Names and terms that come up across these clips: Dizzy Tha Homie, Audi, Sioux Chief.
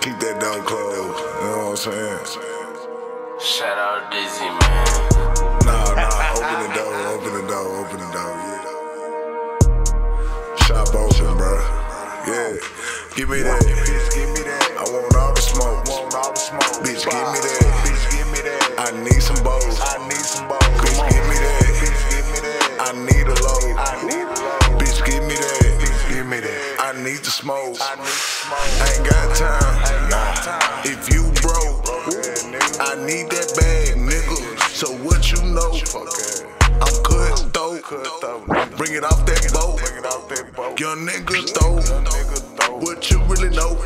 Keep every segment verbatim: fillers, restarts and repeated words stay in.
Keep that door closed, you know what I'm saying? Shout out Dizzy, man. Nah, nah, open the door, open the door, open the door, yeah. Shop open, bro. Yeah, give me that. Give me that. I want all the smoke. Want all the smoke. Bitch, give me that. Bitch, give me that. I need some bowls. I need some bowls. Bitch, give me that. Bitch, give me that. I need a load. I need a load. Bitch, give me that. Bitch, give me that. I need the smoke. I need smoke. I ain't got time. If you broke, I need that bag, nigga. So what you know? I'm cutthroat. Bring it off that boat. Your nigga though. What you really know?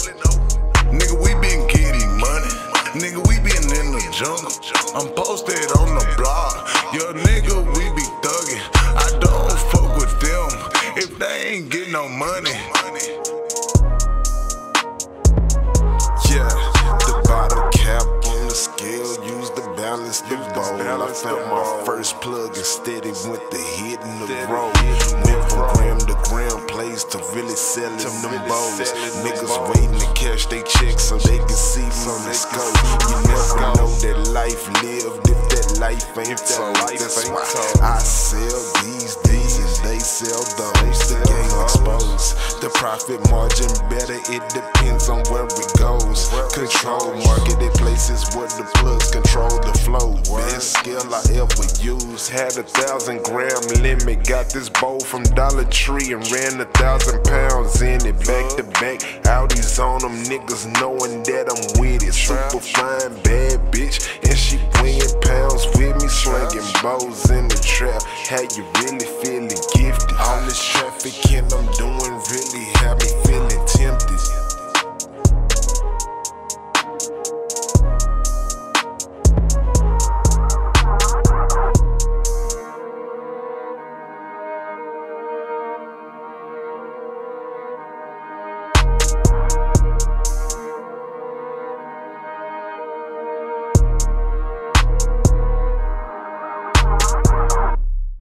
Nigga, we been getting money. Nigga, we been in the jungle. I'm posted on the block. Your nigga, we be thugging. I don't fuck with them if they ain't getting no money. The ball. I found my first plug instead it went to hitting the road. Went from gram to gram plays to really selling them bows. Niggas waiting to cash they checks so they can see me on the scope. You never know that life lived if that life ain't told. That's why I sell these D's and they sell those. The game exposed. The profit margin better, it depends on where it goes. Control marketed places where the plugs control the flow. Best skill I ever used. Had a thousand gram limit. Got this bowl from Dollar Tree and ran a thousand pounds in it. Back to back, Audis on them niggas knowing that I'm with it. Super fine, bad bitch, and she weighing pounds with me. Slinging bows in the trap. How you really feeling gifted? All this traffic and I'm doing